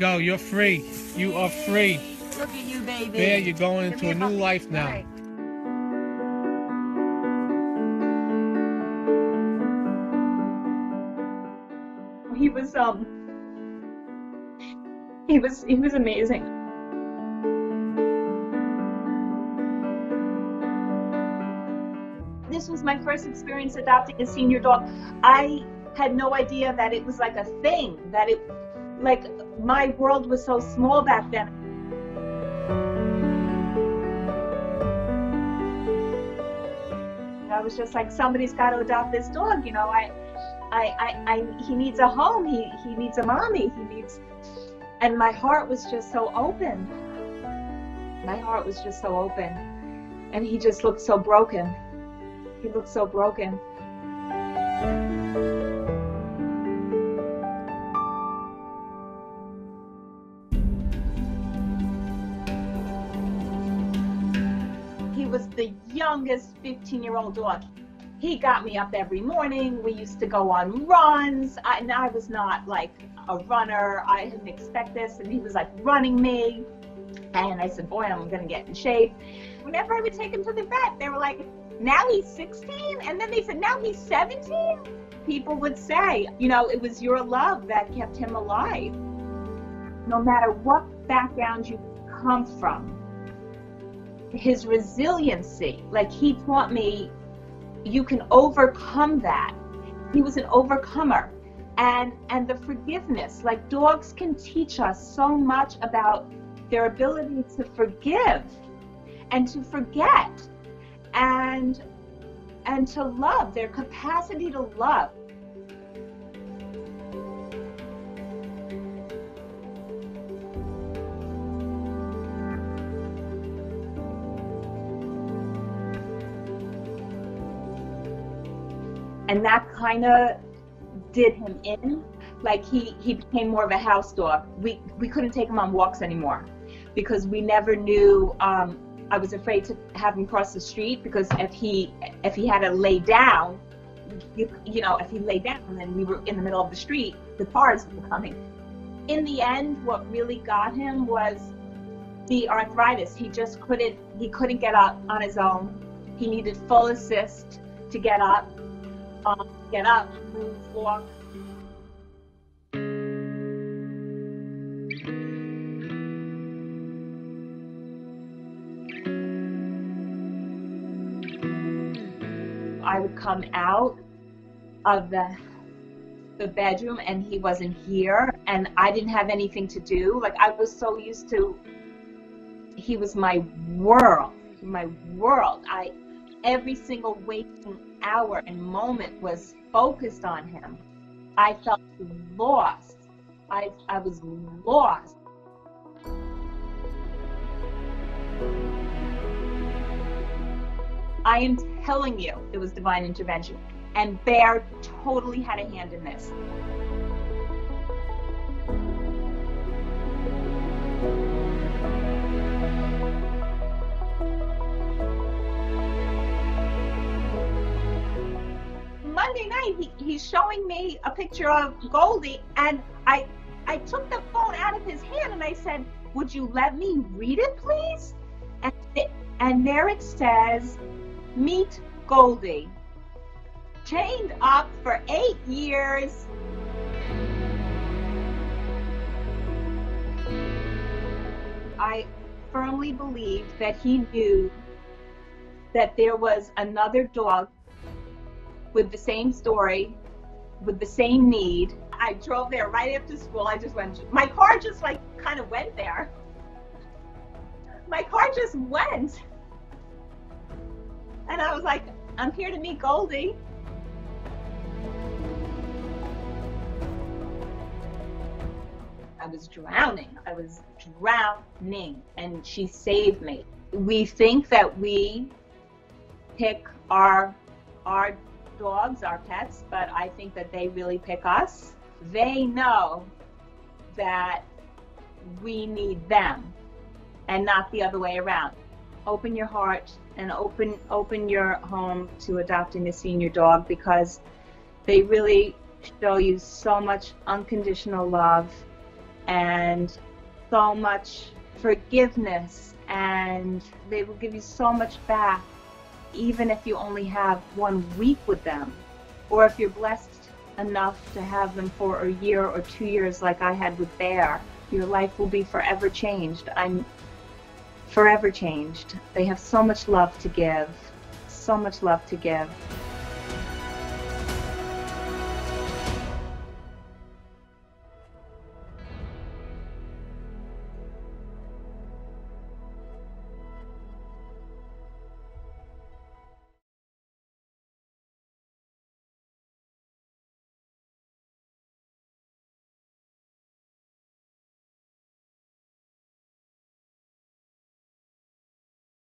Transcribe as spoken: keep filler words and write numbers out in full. go. You're free. You are free. Look at you, baby. Bear, you're going into a new life now. Right. He was um he was he was amazing. This was my first experience adopting a senior dog. I had no idea that it was like a thing, that it, like, my world was so small back then. I was just like, somebody's got to adopt this dog, you know. I, I, I, I he needs a home. He, he needs a mommy. He needs, and my heart was just so open. My heart was just so open, and he just looked so broken. He looked so broken. He was the youngest fifteen-year-old dog. He got me up every morning. We used to go on runs. I, and I was not like a runner. I didn't expect this. And he was like running me. And I said, boy, I'm going to get in shape. Whenever I would take him to the vet, they were like, now he's sixteen, and then they said, now he's seventeen? People would say, you know, it was your love that kept him alive. No matter what background you come from, his resiliency, like, he taught me, you can overcome that. He was an overcomer. And, and the forgiveness, like, dogs can teach us so much about their ability to forgive and to forget. And and to love, their capacity to love. And that kind of did him in. Like, he, he became more of a house dog. We, we couldn't take him on walks anymore because we never knew. Um, I was afraid to have him cross the street because if he if he had to lay down, you, you know, if he lay down and then we were in the middle of the street, the cars were coming. In the end, what really got him was the arthritis. He just couldn't, he couldn't get up on his own. He needed full assist to get up, um, get up, move, walk. I would come out of the, the bedroom and he wasn't here, and I didn't have anything to do. Like, I was so used to, he was my world, my world. I, every single waking hour and moment was focused on him. I felt lost. I, I was lost. I am telling you, it was divine intervention. And Bear totally had a hand in this. Monday night, he, he's showing me a picture of Goldie, and I, I took the phone out of his hand and I said, would you let me read it, please? And, it, and there it says, meet Goldie, chained up for eight years. I firmly believe that he knew that there was another dog with the same story, with the same need. I drove there right after school. I just went, my car just like kind of went there. My car just went. And I was like, I'm here to meet Goldie. I was drowning. I was drowning. And she saved me. We think that we pick our, our dogs, our pets, but I think that they really pick us. They know that we need them and not the other way around. Open your heart and open open your home to adopting a senior dog, because they really show you so much unconditional love and so much forgiveness, and they will give you so much back, even if you only have one week with them, or if you're blessed enough to have them for a year or two years like I had with Bear. Your life will be forever changed. I'm forever changed. They have so much love to give, so much love to give.